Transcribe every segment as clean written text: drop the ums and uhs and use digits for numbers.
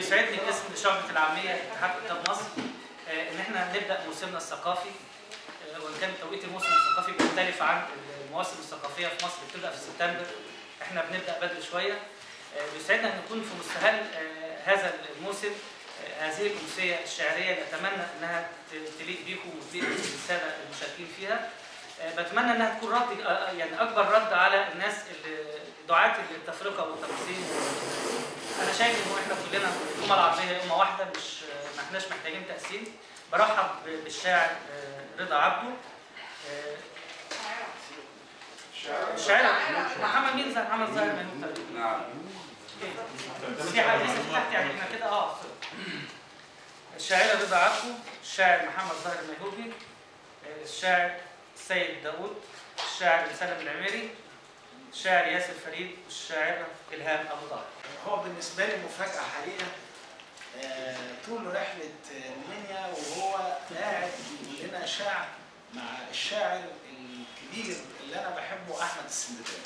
بيسعدني باسم شعبة العامية اتحاد كتاب مصر ان احنا هنبدا موسمنا الثقافي، وان كان توقيت الموسم الثقافي بيختلف عن المواسم الثقافية في مصر بتبدا في سبتمبر، احنا بنبدا بدري شوية. بيسعدنا ان نكون في مستهل هذا الموسم هذه الأمسية الشعرية اللي أتمنى أنها تليق بيكم وتليق بالسادة المشاركين فيها. بتمنى أنها تكون رد، يعني أكبر رد على الناس دعاة التفرقة والتقسيم. أنا شايف إن إحنا كلنا الأمة العربية أمة واحدة، مش ما إحناش محتاجين تقسيم. برحب بالشاعر رضا عبده. الشاعر محمد زاهر الميهودي. نعم. في حديث تحت يعني احنا كده الشاعرة رضا عبده، الشاعر محمد زاهر الميهودي، الشاعر سيد داوود، الشاعر مسلم العميري، الشاعر ياسر فريد، والشاعرة الهام ابو ظبي. هو بالنسبة لي مفاجأة حقيقة طول رحلة المنيا وهو قاعد لنا شعر مع الشاعر الكبير اللي انا بحبه احمد السندباد.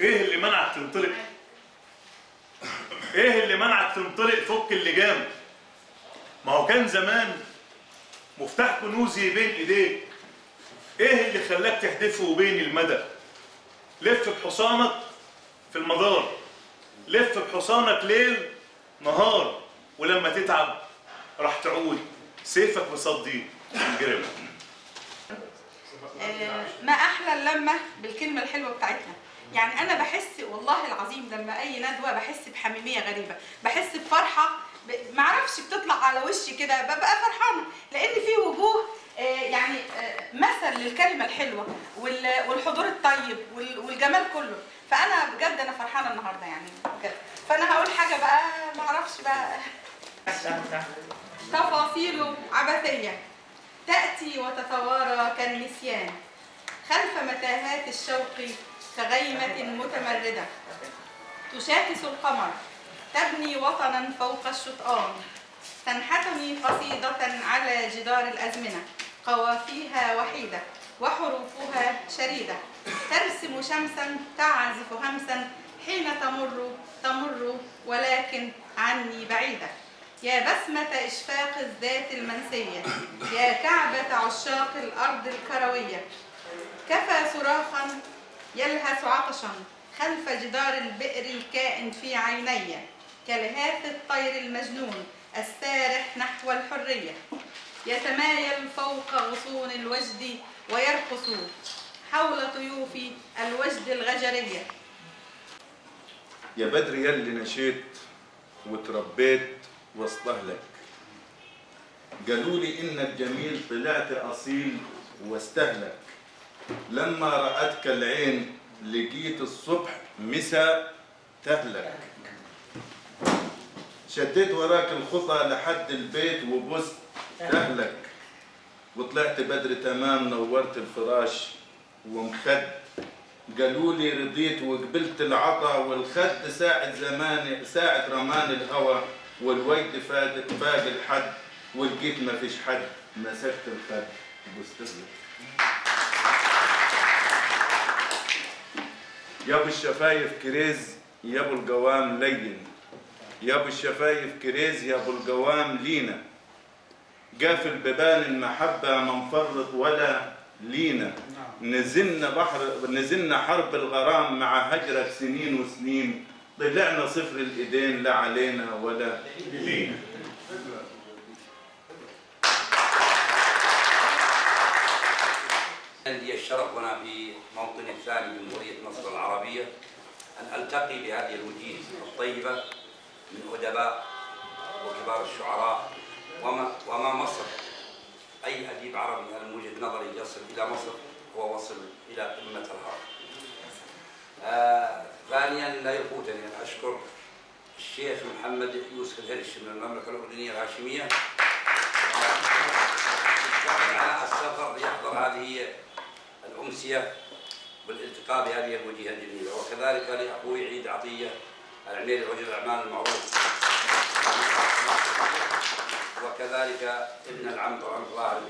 ايه اللي منعك تنطلق؟ ايه اللي منعك تنطلق فك اللجام؟ ما هو كان زمان مفتاح كنوزي بين ايديك، ايه اللي خلاك تحدفه بين المدى؟ لف بحصانك في المدار، لف بحصانك ليل نهار، ولما تتعب راح تعود سيفك بصدي الجرم. ما احلى اللمه بالكلمه الحلوه بتاعتها، يعني انا بحس والله العظيم لما اي ندوه بحس بحميميه غريبه، بحس بفرحه معرفش بتطلع على وشي كده، ببقى فرحانه لان في وجوه يعني مثل للكلمه الحلوه والحضور الطيب والجمال كله، فانا بجد انا فرحانه النهارده يعني بجد. فانا هقول حاجه بقى معرفش بقى تفاصيله عبثيه تأتي وتتوارى كالنسيان خلف متاهات الشوق كغيمة متمردة، تشاكس القمر تبني وطنا فوق الشطآن، تنحتمي قصيدة على جدار الأزمنة قوافيها وحيدة وحروفها شريدة، ترسم شمسا تعزف همسا حين تمر ولكن عني بعيدة، يا بسمة إشفاق الذات المنسية، يا كعبة عشاق الأرض الكروية، كفى صراخا يلهث عطشا خلف جدار البئر الكائن في عيني، كلهاث الطير المجنون السارح نحو الحرية، يتمايل فوق غصون الوجد ويرقص حول طيوف الوجد الغجرية. يا بدر يلي نشيت وتربيت واستهلك، قالولي انك جميل طلعت اصيل واستهلك، لما رأتك العين لقيت الصبح مساء تهلك، شديت وراك الخطى لحد البيت وبست تهلك، وطلعت بدري تمام نورت الفراش ومخد، قالولي رضيت وقبلت العطا والخد، ساعة زمان ساعة رمان الهوى والويد فاق الحد، ولقيت ما فيش حد مسكت الخد وبستهلك. يا ابو الشفايف كريز يا ابو القوام لين، يا ابو الشفايف كريز يا ابو القوام لينا، قافل ببان المحبه ما نفرط ولا لينا، نزلنا بحر نزلنا حرب الغرام مع هجرك سنين وسنين، طلعنا صفر الايدين لا علينا ولا لينا. لي الشرف وانا في موطني الثاني جمهوريه مصر العربيه ان التقي بهذه الوجيه الطيبه من ادباء وكبار الشعراء وما مصر، اي اديب عربي من وجهه نظري يصل الى مصر هو وصل الى قمه الهرم. ثانيا لا يفوتني ان اشكر الشيخ محمد يوسف الهرش من المملكه الاردنيه الهاشميه على السفر ليحضر هذه الامسيه والالتقاء بهذه الوجيه الجميله، وكذلك لاخوي عيد عطيه العميري رجل الاعمال المعروف، وكذلك ابن العم طارق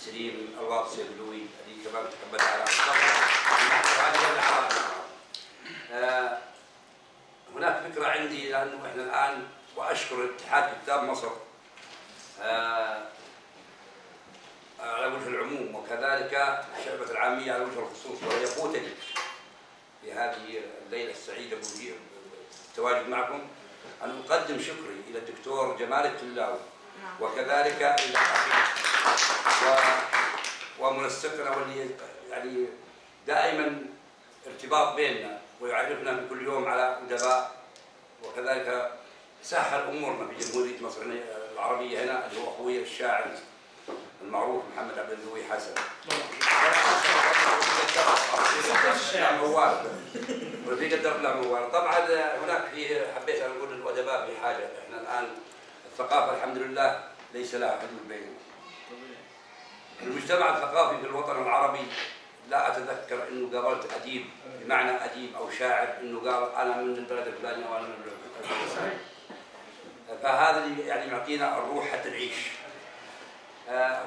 سليم الراضي البلوي الذي كمان تحبت على السفر. هناك فكرة عندي، لأنه إحنا الآن وأشكر اتحاد كتاب مصر على وجه العموم وكذلك شعبة العامية على وجه الخصوص، وهي فوتني في هذه الليلة السعيدة بالتواجد معكم أن أقدم شكري إلى الدكتور جمال التلاوي وكذلك إلى ومنسقنا واللي يعني دائما ارتباط بيننا ويعرفنا من كل يوم على أدباء، وكذلك سهل أمورنا في جمهورية مصر العربية هنا اللي هو أخوي الشاعر المعروف محمد عبد النووي حسن. رفيق الدرب له موال. طبعا هناك في حبيت أن أقول الأدباء في حاجة، إحنا الآن الثقافة الحمد لله ليس لها حدود بيننا. المجتمع الثقافي في الوطن العربي لا أتذكر إنه قابلت أديب بمعنى أديب أو شاعر إنه قال أنا من البلد الفلانية وأنا من البلد الفلانية. فهذا يعني يعطينا الروح حتى نعيش.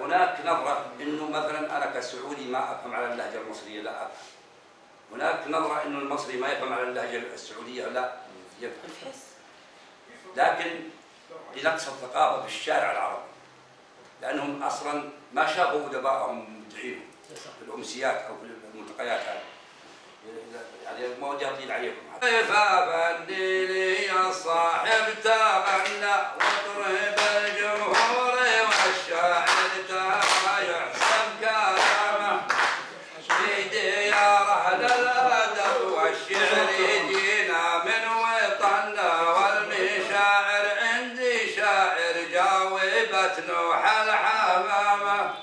هناك نظرة إنه مثلا أنا كسعودي ما أفهم على اللهجة المصرية، لا أفهم. هناك نظرة إنه المصري ما يفهم على اللهجة السعودية، لا يفهم. لكن لنقص الثقافة في الشارع العربي، لأنهم أصلا ما شافوا أدبائهم مدعيهم في الأمسيات أو في الملتقيات هذه. يعني ما ودي أطيل عليكم. كيف أبني لي يا صاحب تغنى واضرب الجمهور والشاعر ترى يحسب كلامه بيدي يا رحل الأدب والشعر يجينا من وطننا والمشاعر عندي شاعر جاوبت نوح الحمامة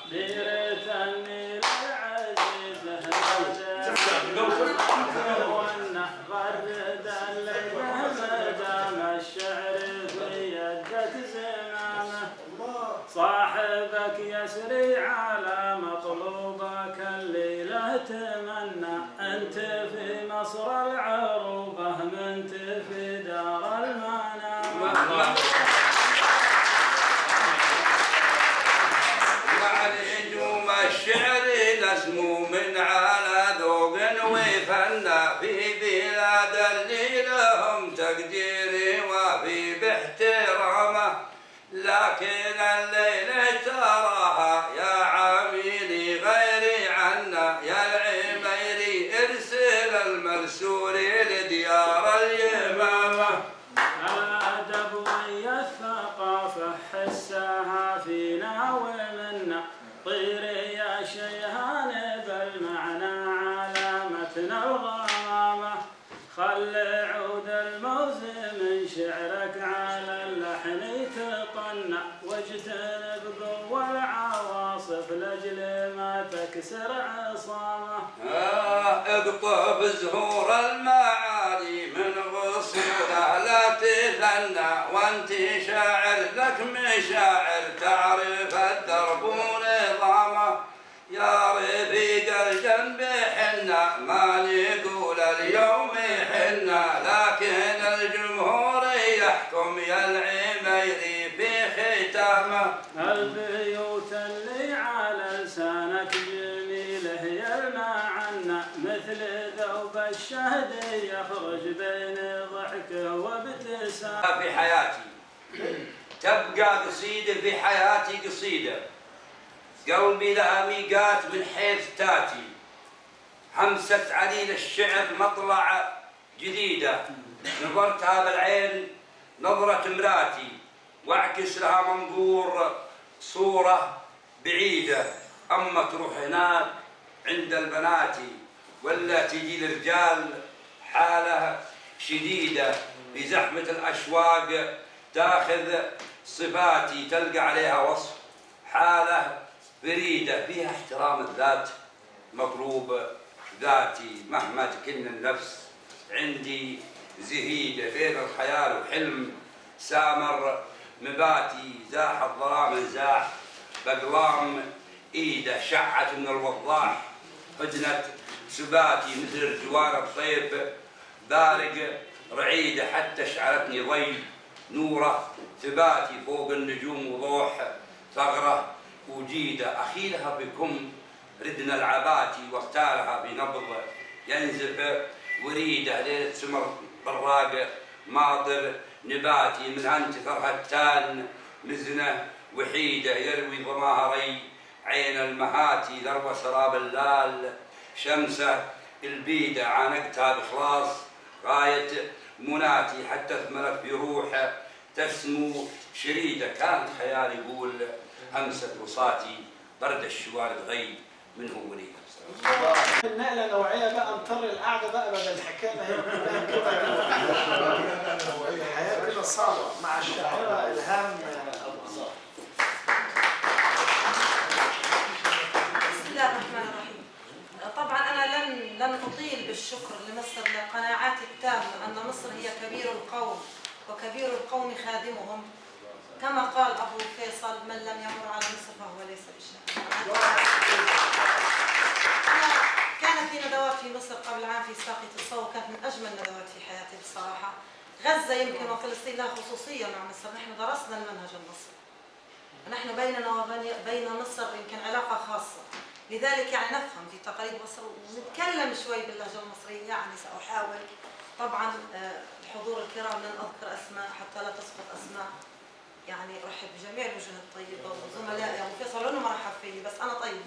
صاحبك يسري على مطلوبك الليلة تمنى أنت في مصر العروبة منت في دار المنام وعلى نجوم الشعر لسمو من على ذوق وفنى في بلاد اللي لهم تقديري وفي باحترامه، لكن الليلة تراها يا عميلي غيري عنا يا العميري ارسل المرسولي لديار اليمامة. الأدب ويا الثقافة حسها فينا ومنا، طيري يا شيهان بالمعنى علامتنا الغمامة، خل عود الموز من شعرك على اللحن واجتنب قوة العواصف لاجل ما تكسر عصامه. اقطف زهور المعالي من غصونها لا تثنى، وانت شاعر لك مشاعر تعرف الدرب ونظامه، يا رفيق الجنب حنا ما نقول اليوم حنا، لكن الجمهور يحكم يا العميري البيوت اللي على لسانك جميلة هي المعنى، مثل ذوب الشهد يخرج بين ضحكه وابتسامة. في حياتي تبقى قصيدة، في حياتي قصيدة، قلبي لها ميقات من حيث تاتي، همسة عليل الشعر مطلع جديدة، نظرتها بالعين نظرة مراتي واعكس لها منظور صورة بعيدة، أما تروح هناك عند البنات ولا تجي للرجال حالة شديدة، في زحمة الأشواق تاخذ صفاتي تلقى عليها وصف حالة فريدة، فيها احترام الذات مطلوب ذاتي مهما تكن النفس، عندي زهيدة بين الخيال وحلم سامر مباتي، زاح الظلام زاح بقلام ايده شعت من الوضاح، حجنت سباتي مثل رجوان الطيب بارق رعيده، حتى شعرتني ضي نوره ثباتي فوق النجوم وضوح ثغره وجيده، اخيلها بكم ردنا العباتي واختارها بنبض ينزف وريد عليه ثمر براق ماطر نباتي من انت فرحة تان مزنه وحيده يروي ضماهري عين المهاتي ذروه سراب اللال شمسه البيده عانقتها بخلاص غايه مناتي حتى اثمرت بروحه تسمو شريده كانت خيالي يقول امست وصاتي برد الشوارع غيب منه وليد. النقله نوعيه بقى مطر القعده بقى بدل الحكايه هي الحياه كده صعبه مع الشاعره الهام ابو ظبي. بسم الله الرحمن الرحيم. طبعا انا لن اطيل بالشكر لمصر لقناعاتي التامه ان مصر هي كبير القوم وكبير القوم خادمهم كما قال ابو فيصل من لم يمر على مصر فهو ليس بشاعر. كانت لي ندوات في مصر قبل عام في ساقية الصو وكانت من أجمل ندوات في حياتي بصراحة. غزة يمكن وفلسطين لها خصوصية مع مصر، نحن درسنا المنهج المصري. نحن بيننا وبين مصر يمكن علاقة خاصة، لذلك يعني نفهم في تقاليد مصر ونتكلم شوي باللهجة المصرية، يعني سأحاول. طبعا الحضور الكرام لن أذكر أسماء حتى لا تسقط أسماء. يعني أرحب بجميع الوجوه الطيبة وزملائي أبو فيصل لأنه ما رحب فيني بس أنا طيبة.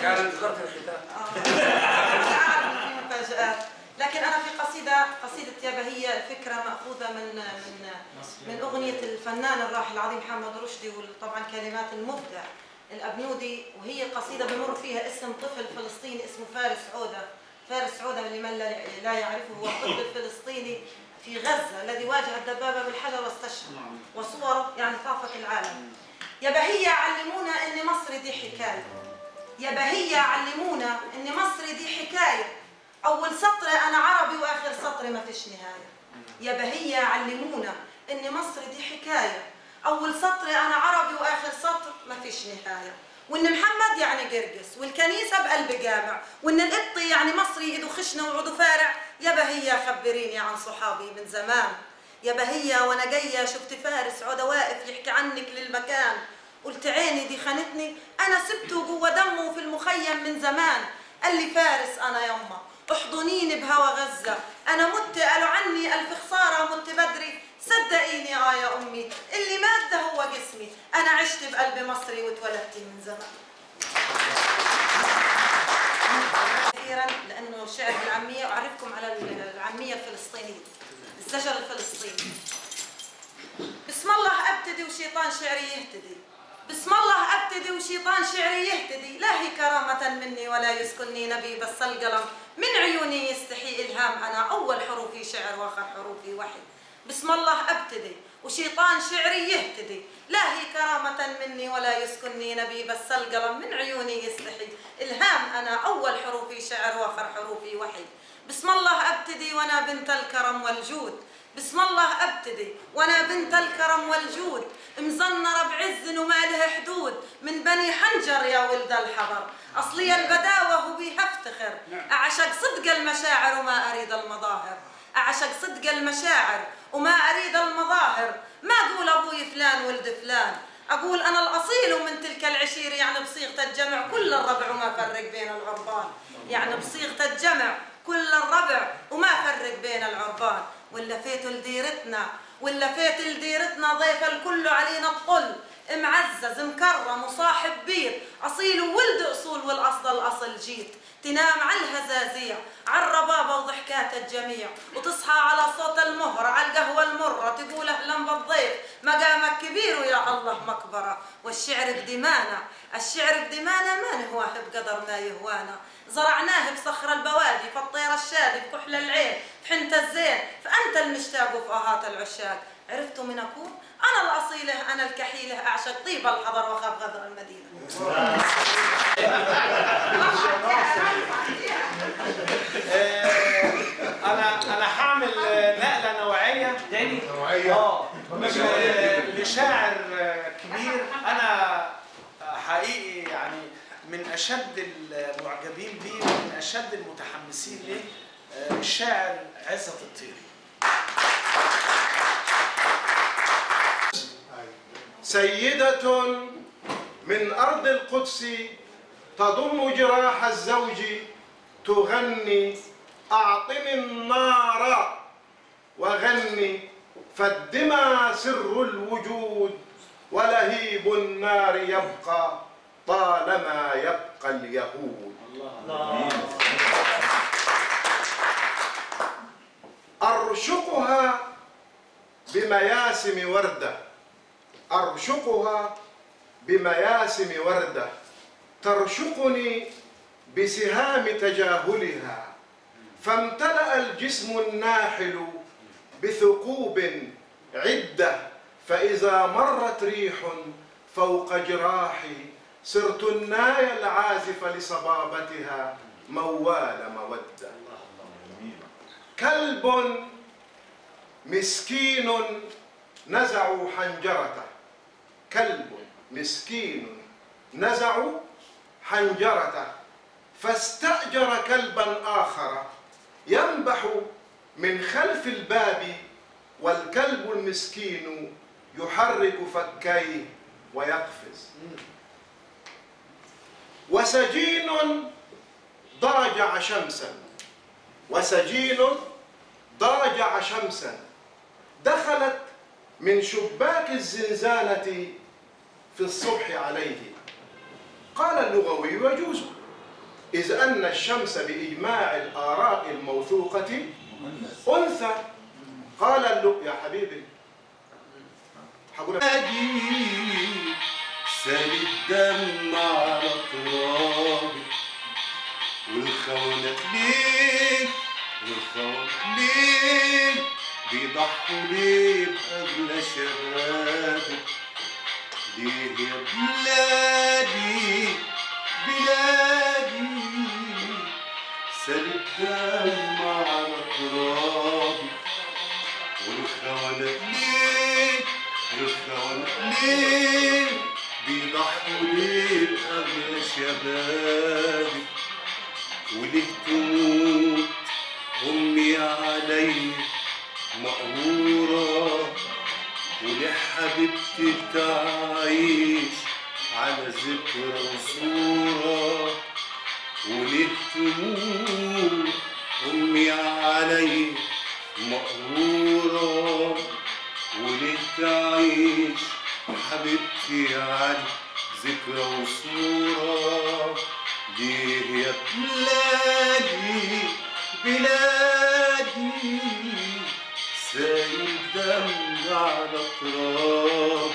كانت ذكرت الختام. أعرف إنه في مفاجآت، لكن أنا في قصيدة يابا هي الفكرة مأخوذة من أغنية الفنان الراحل العظيم محمد رشدي وطبعاً كلمات المبدع الابنودي، وهي قصيدة بمر فيها اسم طفل فلسطيني اسمه فارس عوده. فارس عوده لمن لا يعرفه هو الطفل الفلسطيني في غزة الذي واجه الدبابة بالحجر واستشهد وصوره يعني طافت العالم. يا بهية علمونا ان مصر دي حكاية، يا بهية علمونا ان مصر دي حكاية، اول سطر انا عربي واخر سطر ما فيش نهاية. يا بهية علمونا ان مصر دي حكاية، اول سطر انا عربي واخر سطر ما فيش نهاية، وان محمد يعني قرقس والكنيسة بقلب جامع، وان القبطي يعني مصري ايده خشنة وعوده فارع. يا بهية خبريني عن صحابي من زمان، يا بهية وانا جاية شفت فارس عوده واقف يحكي عنك للمكان، قلت عيني دي خانتني انا سبته جوه دمه في المخيم من زمان. قال لي فارس انا يما احضنيني بهوا غزة، انا مت قالوا عني الف خسارة مت بدري، صدقيني يا امي اللي مات ده هو جسمي، انا عشت بقلب مصري واتولدت من زمان. أخيراً لأنه شعر بالعامية أعرفكم على العامية الفلسطينية، الزجر الفلسطيني. بسم الله أبتدي وشيطان شعري يهتدي، بسم الله أبتدي وشيطان شعري يهتدي، لا هي كرامة مني ولا يسكنني نبي بس القلم، من عيوني يستحي إلهام، أنا أول حروفي شعر وآخر حروفي وحي. بسم الله أبتدي وشيطان شعري يهتدي، لا هي كرامة مني ولا يسكنني نبي بس القلم، من عيوني يستحي الهام، أنا أول حروفي شعر وآخر حروفي وحي. بسم الله أبتدي وأنا بنت الكرم والجود، بسم الله أبتدي وأنا بنت الكرم والجود، مزنرة بعز وما لها حدود، من بني حنجر يا ولد الحضر، أصلي البداوة وبيها افتخر، أعشق صدق المشاعر وما أريد المظاهر، أعشق صدق المشاعر وما أريد المظاهر، ما أقول أبوي فلان ولد فلان، أقول أنا الأصيل ومن تلك العشيرة، يعني بصيغة الجمع كل الربع وما فرق بين العربان، يعني بصيغة الجمع كل الربع وما فرق بين العربان، ولفيت لديرتنا ولفيت لديرتنا ضيف الكل علينا الطل، معزز مكرم وصاحب بير، أصيل وولد أصول والأصل الأصل جيت، تنام على الهزازية على الربابة وضحكات الجميع، وتصحى على صوت المهر على القهوة المرة، تقول أهلا بالضيف مقامك كبير ويا الله مكبرة، والشعر بدمانا الشعر بدمانا ما نهواه بقدر ما يهوانا، زرعناه بصخر البوادي في الطير الشادي في كحل العين في حنت الزين، فأنت المشتاق وفي آهات العشاق، عرفتوا من أكون؟ أنا الأصيلة أنا الكحيلة، أعشق طيب الحضر وخاف غدر المدينة. أنا هعمل نقلة نوعية تاني لشاعر كبير أنا حقيقي يعني من أشد المعجبين بيه ومن أشد المتحمسين ليه، الشاعر عزت الطيري. سيدة من أرض القدس تضم جراح الزوج تغني أعطني النار وغني فالدمى سر الوجود ولهيب النار يبقى طالما يبقى اليهود. الله. أرشقها بمياسم وردة، أرشقها بمياسم وردة ترشقني بسهام تجاهلها، فامتلأ الجسم الناحل بثقوب عدة، فإذا مرت ريح فوق جراحي صرت الناي العازف لصبابتها موال مودة. كلب مسكين نزعوا حنجرته، كلب مسكين نزعوا حنجرته، فاستأجر كلبا آخر ينبح من خلف الباب، والكلب المسكين يحرك فكيه ويقفز. وسجين ضرجع شمسا، وسجين ضرجع شمسا دخلت من شباك الزنزانة في الصبح عليه. قال اللغوي ويجوز، إذ أن الشمس بإجماع الآراء الموثوقة أنثى. قال يا حبيبي أجيب سال الدم على ترابي والخونة ليه، والخونة ليه بيضحوا ليه بأغلى شبابي، ليه يا بلادي بلادي سال الدم على ترابي والخونة ليه، والخونة ليه بيضحوا ليه بأغلى شبابي، وليه تموت أمي علي مقهورة، وليه حبيبتي تعيش على ذكرى وصورة، وليه تموت أمي علي مقهورة، وليه تعيش حبيبتي على ذكرى وصورة، ليه يا بلادي بلادي سايل دم على تراب.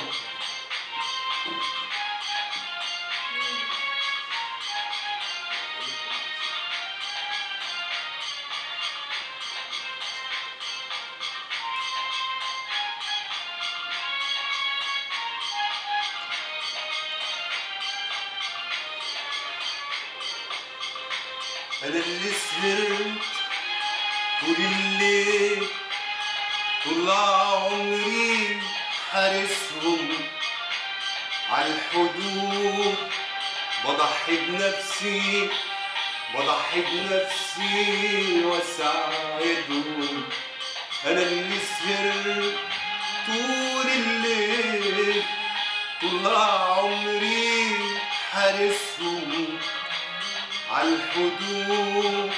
أنا اللي سهرت طول الليل طول عمري حارسهم عالحدود، بضحي بنفسي بضحي بنفسي واساعدهم. أنا اللي سهرت طول الليل طول عمري حارسهم عالحدود،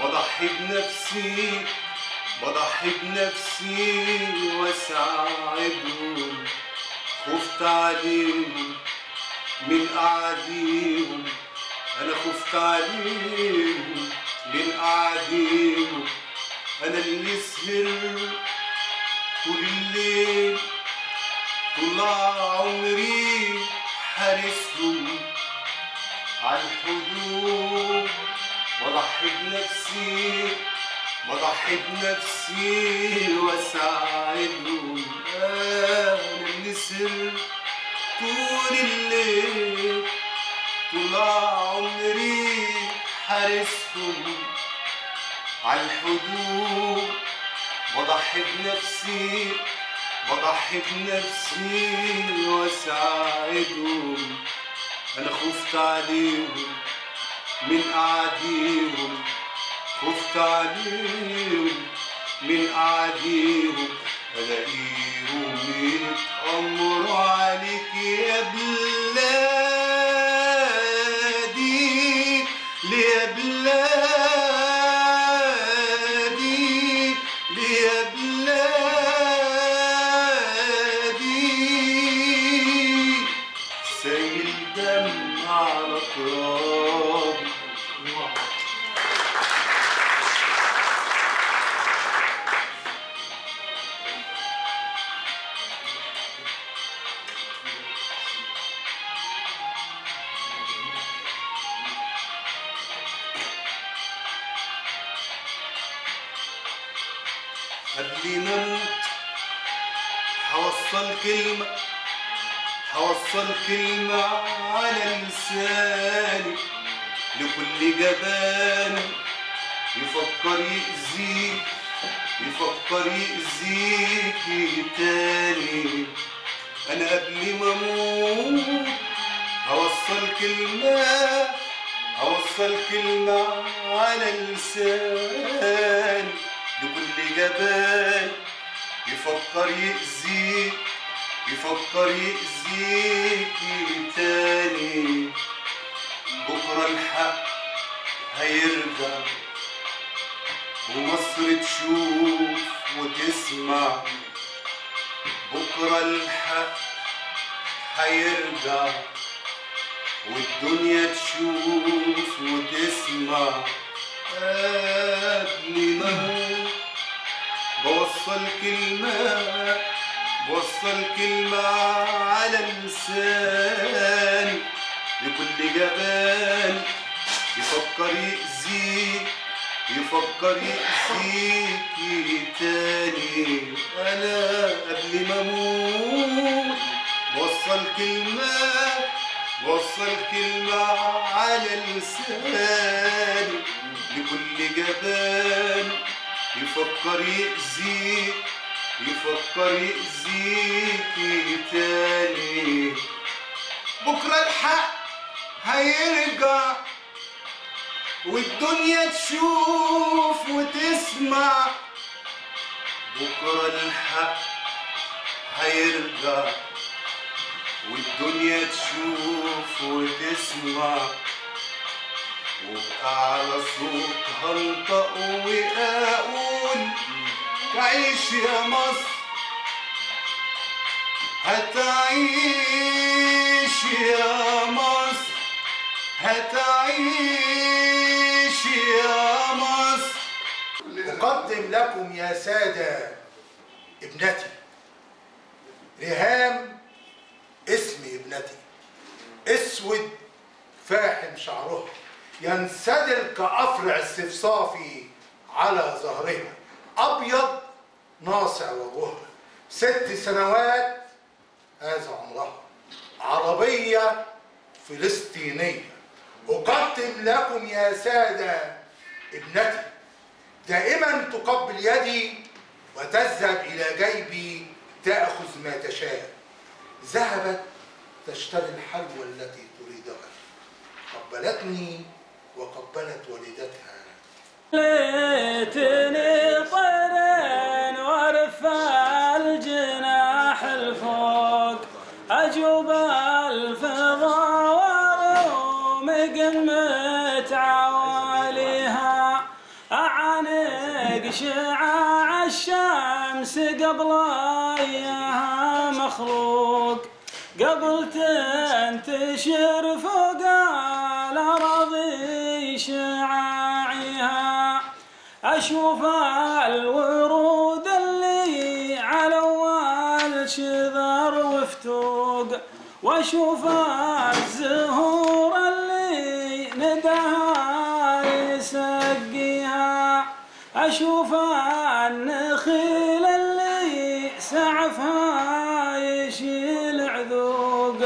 بضحي بنفسي بضحي بنفسي واساعدهم. خفت عليهم من قعديهم، انا خفت عليهم من قعديهم. انا اللي سهرت طول الليل طول عمري حارسهم عالحدود، بضحي بنفسي بضحي بنفسي واساعدهم. انا اللي سهرت طول الليل طول عمري حارسهم عالحدود، بضحي بنفسي بضحي بنفسي واساعدهم. أنا خفت عليهم من قعديهم، خفت عليهم من قعديهم. ألاقيهم يتأمروا عليك يا بلادي، ليه يا بلادي تجمع الأطراب. قبل ما هوصل كلمة على لساني لكل جبان يفكر يأذيكي تاني. أنا قبل ما أموت هوصل كلمة على لساني لكل جبان يفكر يأذيكي تاني. بكرة الحق هيرجع ومصر تشوف وتسمع، بكرة الحق هيرجع والدنيا تشوف وتسمع. قبل ما بوصل كلمة على لساني لكل جبان يفكر يأذيكي تاني. أنا قبل ما أموت بوصل كلمة على لساني لكل جبان يفكر يأذيكي تاني. بكرة الحق هيرجع والدنيا تشوف وتسمع، بكرة الحق هيرجع والدنيا تشوف وتسمع. وبأعلى صوت هنطق وأقول تعيش يا مصر هتعيش يا مصر. أقدم لكم يا سادة ابنتي ريهام، اسم ابنتي اسود فاحم شعرها ينسدل كأفرع الصفصافي على ظهرها، أبيض ناصع وجهها، 6 سنوات هذا عمرها، عربية فلسطينية. أقدم لكم يا سادة ابنتي، دائما تقبل يدي وتذهب إلى جيبي تأخذ ما تشاء. ذهبت تشتري الحلوى التي تريدها، قبلتني وقبلت والدتها. ليتني طير وارفع الجناح الفوق، اجوب الفضا واروم قمة عواليها، اعانق شعاع الشمس قبل ايها مخلوق، قبل تنتشر فوق الأراضي شعاعها، أشوف الورود اللي على أول شذر وفتوق، وأشوف الزهور اللي نداها يسقيها، أشوف النخيل اللي سعفها يشيل عذوق،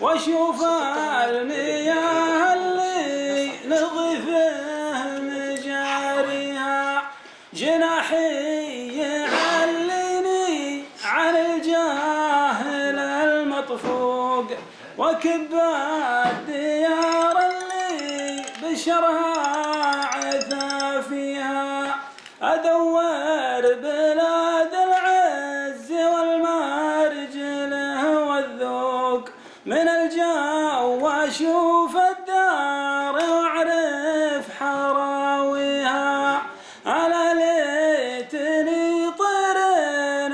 وأشوف المياه اللي نظيفه مجاريها. جناحي يعليني عن الجاهل المطفوق، وكب الديار اللي بشرها عثا فيها، أدور بلاد العز والمرجله والذوق، من الجو واشوف الدار واعرف حراويها. انا ليتني طير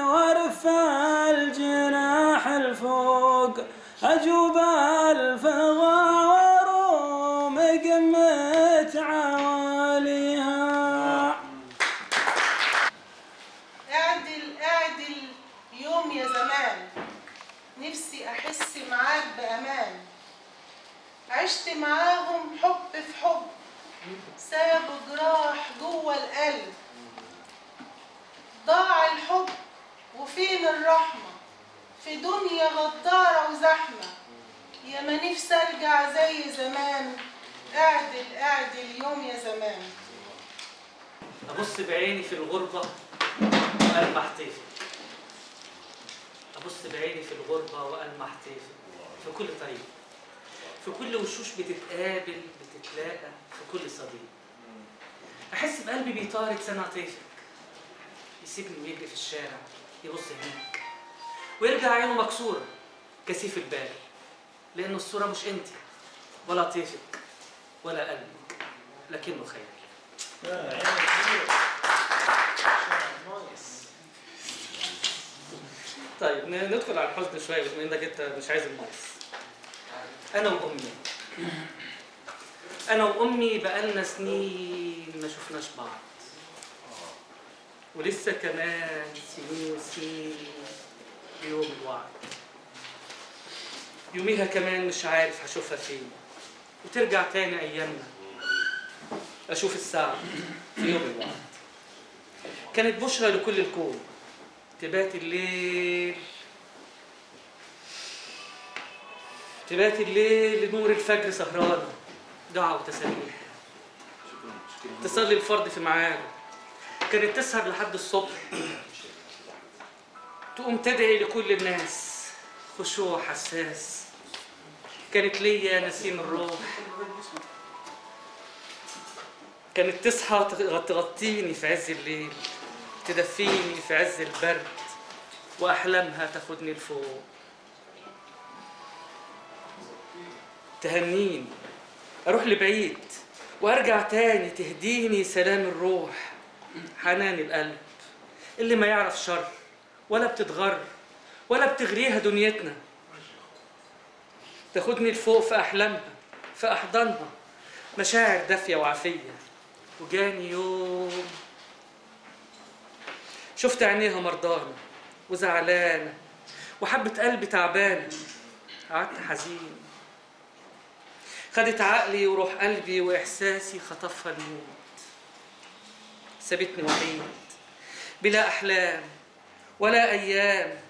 وارفع الجناح الفوق، اجوب الفغى عشت معاهم حب في حب، سابوا جراح جوه القلب، ضاع الحب وفين الرحمة في دنيا غدارة وزحمة. يا ما نفسي ارجع زي زمان، اعدل اعدل يوم يا زمان. ابص بعيني في الغربة وألمح طيفي، ابص بعيني في الغربة وألمح طيفي، في كل طريق، في كل وشوش بتتقابل بتتلاقى، في كل صديق. احس بقلبي بيطارد سنة طيفك، يسيبني ويجري في الشارع، يبص هناك ويرجع عينه مكسورة كثيف البال، لأن الصورة مش انت ولا طيفك ولا قلبك، لكنه خيال. طيب ندخل على الحزن شوية بما انك انت مش عايز المايس. أنا وأمي بقالنا سنين ما شفناش بعض، ولسه كمان سنين سنين بيوم الوعد. يوميها كمان مش عارف هشوفها فين، وترجع تاني أيامنا. أشوف الساعة في يوم الوعد. كانت بشرى لكل الكون، تبات الليل لنور الفجر سهرانة، دعا وتسبيح، تصلي الفرض في ميعاده، كانت تسهر لحد الصبح، تقوم تدعي لكل الناس، خشوع حساس، كانت ليا نسيم الروح، كانت تصحى تغطيني في عز الليل، تدفيني في عز البرد، وأحلامها تاخدني لفوق، تهنيني اروح لبعيد وارجع تاني، تهديني سلام الروح، حنان القلب اللي ما يعرف شر، ولا بتتغر ولا بتغريها دنيتنا، تاخدني لفوق في احلامها في احضانها، مشاعر دافيه وعافيه. وجاني يوم شفت عينيها مرضانه وزعلانه وحبه قلبي تعبانه، قعدت حزين، خدت عقلي وروح قلبي واحساسي، خطفها الموت، سابتني وحيد بلا احلام ولا ايام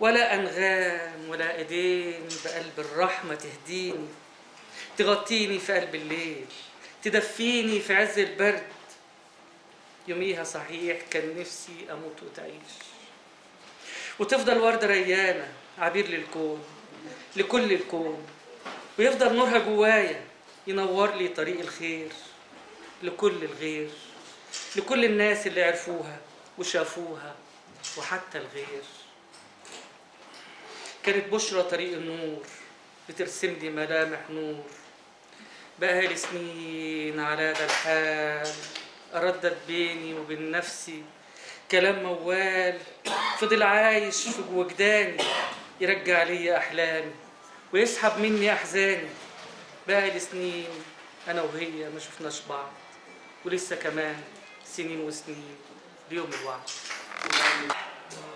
ولا انغام ولا ايدين بقلب الرحمه تهديني، تغطيني في قلب الليل، تدفيني في عز البرد. يوميها صحيح كان نفسي اموت وتعيش وتفضل ورده ريانه، عبير للكون لكل الكون، ويفضل نورها جوايا ينور لي طريق الخير، لكل الغير، لكل الناس اللي عرفوها وشافوها وحتى الغير. كانت بشرى طريق النور، بترسم لي ملامح نور، بقالي سنين على هذا الحال، أردد بيني وبين نفسي كلام موال، فضل عايش في وجداني، يرجع لي أحلامي ويسحب مني احزاني. بقالي سنين انا وهي ما شفناش بعض، ولسه كمان سنين وسنين ليوم الوعد.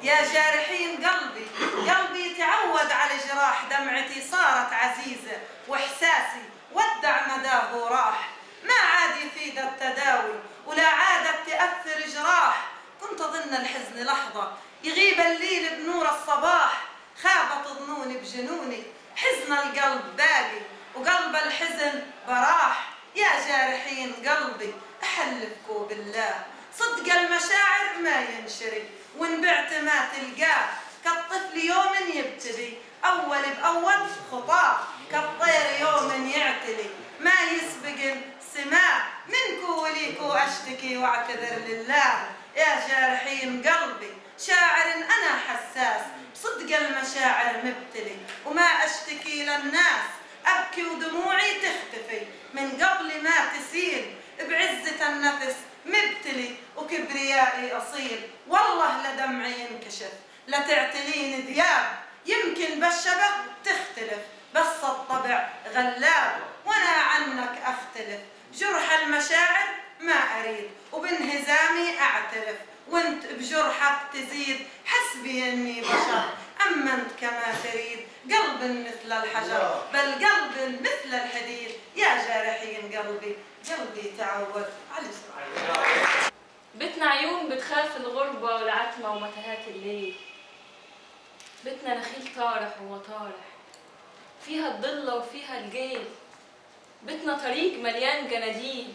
يا جارحين قلبي، قلبي تعود على جراح، دمعتي صارت عزيزه واحساسي ودع مداه وراح، ما عاد يفيد التداوي ولا عادت تاثر جراح، كنت اظن الحزن لحظه يغيب الليل بنور الصباح، خابت ظنوني بجنوني، حزن القلب باقي وقلب الحزن براح. يا جارحين قلبي أحلفكوا بالله، صدق المشاعر ما ينشري، وإن بعت ما تلقاه، كالطفل يوم يبتدي أول بأول خطاه، كالطير يوم يعتلي، ما يسبق سماه، منكو وليكو أشتكي وأعتذر لله. يا جارحين قلبي شاعر أنا حساس، بصدق المشاعر مبتلي وما أشتكي للناس، أبكي ودموعي تختفي من قبل ما تسيل، بعزة النفس مبتلي وكبريائي أصيل، والله لدمعي ينكشف لتعتليني ذياب، يمكن بالشبه تختلف بس الطبع غلاب، وأنا عنك أختلف، جرح المشاعر ما أريد وبانهزامي أعترف، وانت بجرحك تزيد، حسبي اني بشر أمن كما تريد قلب مثل الحجر بل قلب مثل الحديد يا جارحين قلبي قلبي تعود على الجرح. بتنا عيون بتخاف الغربة والعتمة ومتاهات الليل، بتنا نخيل طارح وهو طارح فيها الضلة وفيها الجيل، بتنا طريق مليان جناديل،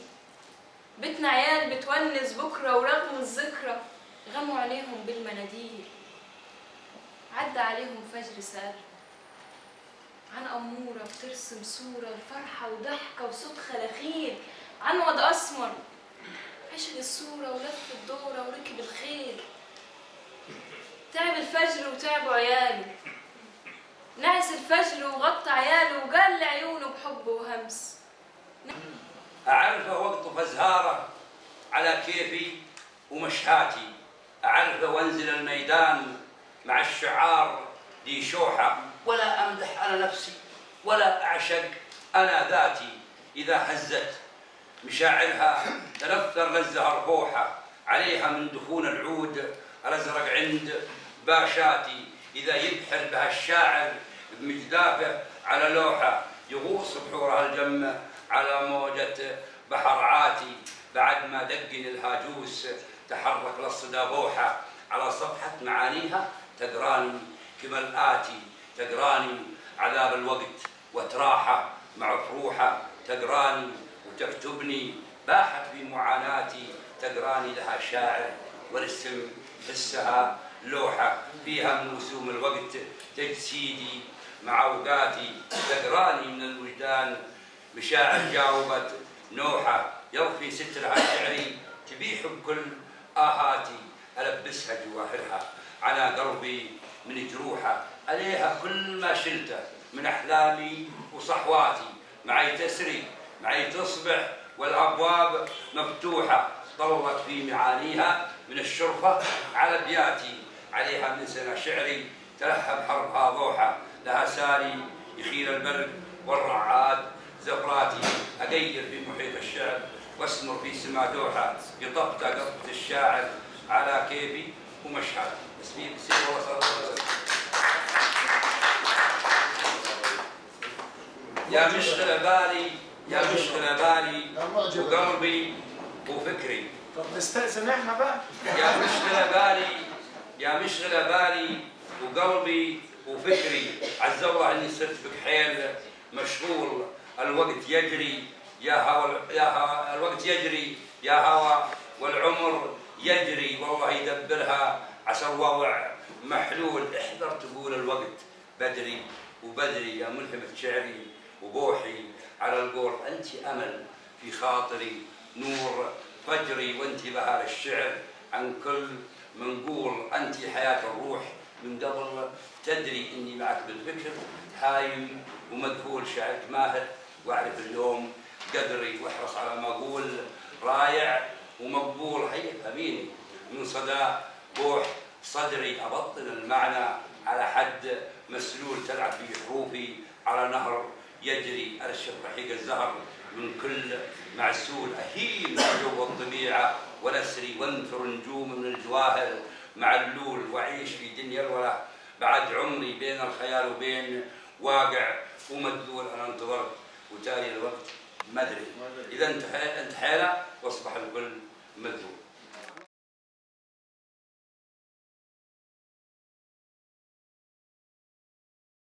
بتنا عيال بتونس بكرة ورغم الذكرى غموا عليهم بالمناديل. عدى عليهم فجر سهر عن أمورة بترسم صورة الفرحة وضحكة وصوت خلاخيل، عن واد أسمر عشق الصورة ولف الدورة وركب الخيل. تعب الفجر وتعبوا عياله، نعس الفجر وغطى عياله وجل عيونه بحب وهمس. أعرفه وقت فزهارة على كيفي ومشهاتي، أعرفه وانزل الميدان مع الشعار دي شوحة، ولا أمدح أنا نفسي ولا أعشق أنا ذاتي. إذا هزت مشاعرها تنثر للزهر بوحة عليها من دخون العود الأزرق عند باشاتي. إذا يبحر بها الشاعر بمجدافه على لوحة يغوص بحورها الجمة على موجة بحر عاتي. بعد ما دقن الهاجوس تحرك للصدى بوحة على صفحة معانيها تقراني كما الآتي. تقراني عذاب الوقت وتراحة مع فروحة، تقراني وتكتبني باحت في معاناتي. تقراني لها شاعر ورسم حسها لوحة فيها من رسوم الوقت تجسيدي مع أوقاتي. تقراني من الوجدان مشاعر جاوبت نوحة يوفي سترها شعري تبيح بكل آهاتي. ألبسها جواهرها على قلبي من جروحة عليها كل ما شلته من أحلامي وصحواتي. معي تسري معي تصبح والأبواب مفتوحة طلبت في معانيها من الشرفة على بياتي. عليها من سنة شعري تلهب حربها ضوحة، لها ساري يخيل البرد والرعاد زفراتي. أغير في محيط الشعر واسمر في سما دوحة يطبت قطة الشاعر على كيفي ومشهد. اسمي بسيط والله صلى الله عليه وسلم. يا مشغل بالي يا مشغل بالي وقلبي وفكري. طب نستأذن احنا بقى. يا مشغل بالي يا مشغل بالي وقلبي وفكري، عز الله اني صرت بكحيل مشغول. الوقت يجري يا هوا يا هوا، الوقت يجري يا هوا والعمر يجري والله يدبرها عصواوع محلول. احذر تقول الوقت بدري وبدري يا ملهمة شعري وبوحي على القول. انت امل في خاطري نور فجري وانت بهار الشعر عن كل منقول. انت حياة الروح من قبل تدري اني معك بالفكر هايم ومدهول. شعرك ماهر واعرف اليوم قدري واحرص على ما اقول رايع ومقبول. هيا فهميني من صدى بوح صدري أبطل المعنى على حد مسلول. تلعب في حروفي على نهر يجري أرشف رحيق الزهر من كل معسول. أهيم جو الطبيعة ونسري وانثر نجوم من الجواهر مع اللول. وأعيش في دنيا الولا بعد عمري بين الخيال وبين واقع ومدلول. أنا انتظرت وتالي الوقت ما أدري إذا انتهينا واصبح الكل مذهول.